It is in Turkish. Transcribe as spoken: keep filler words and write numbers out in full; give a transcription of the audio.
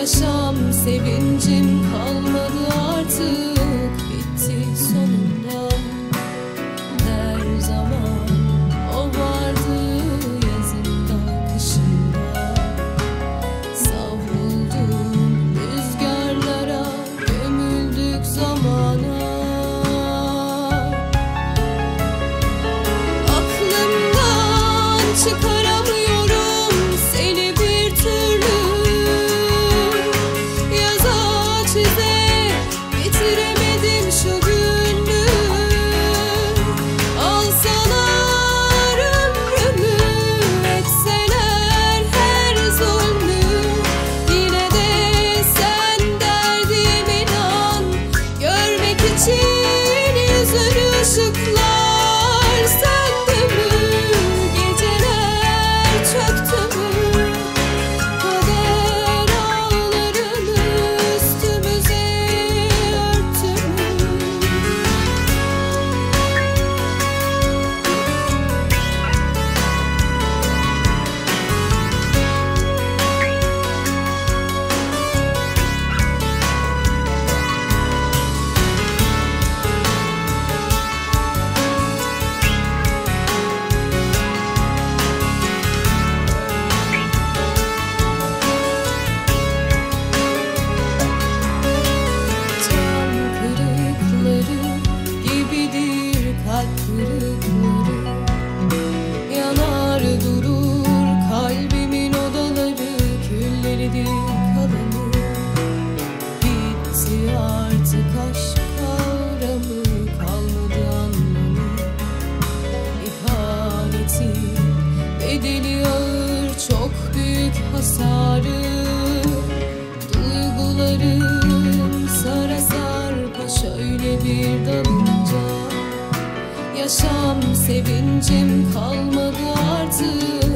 yaşam sevincim kalmadı artık, bitti sonunda. Her zaman o vardı yazında kışında, savruldum rüzgarlara, gömüldük zamana. Aklımdan çıkar ışıklar söndü mü? Geceler çöktü mü? Kader ağlarını üstümüze örttü mü? Yanar durur kalbimin odaları, külleridir kalanı. Bitti artık aşk kavramı, kalmadı anlamı. İhanetin bedeli ağır, çok büyük hasarı. Duygularım sara sarpa şöyle bir dalınca, yaşam sevincim kalmadı artık.